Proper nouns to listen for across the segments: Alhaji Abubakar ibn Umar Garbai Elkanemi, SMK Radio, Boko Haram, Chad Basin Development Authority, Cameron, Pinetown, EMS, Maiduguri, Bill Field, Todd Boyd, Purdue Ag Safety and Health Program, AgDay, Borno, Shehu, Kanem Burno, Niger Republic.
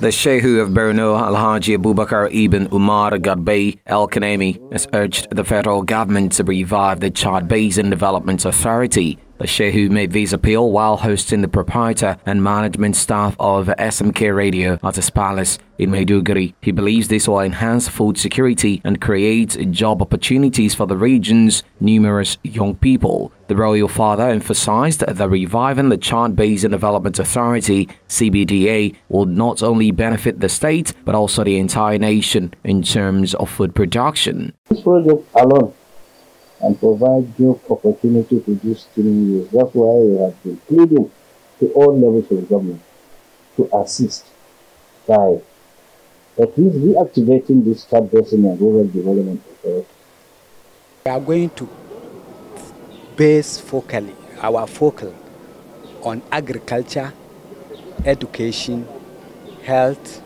The Sheikh of Borno, Alhaji Abubakar ibn Umar Garbai Elkanemi, has urged the federal government to revive the Chad Basin Development Authority. The Shehu made this appeal while hosting the proprietor and management staff of SMK Radio at his palace in Maiduguri. He believes this will enhance food security and create job opportunities for the region's numerous young people. The royal father emphasized that reviving the Chad Basin Development Authority (CBDA) will not only benefit the state but also the entire nation in terms of food production. This project alone and provide new opportunity to these 3 years. That's why we have been pleading to all levels of government to assist by at least reactivating this Chad Basin and Rural Development Authority. We are going to base our focal on agriculture, education, health,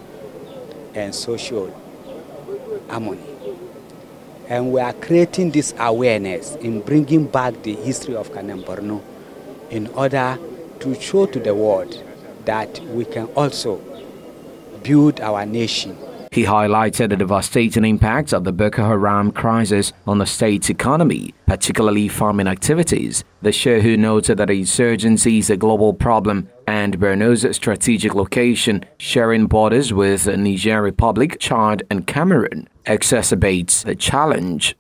and social harmony. And we are creating this awareness in bringing back the history of Kanem Burno in order to show to the world that we can also build our nation. He highlighted the devastating impact of the Boko Haram crisis on the state's economy, particularly farming activities. The Shehu noted that the insurgency is a global problem and Borno's strategic location, sharing borders with the Niger Republic, Chad and Cameron, exacerbates the challenge.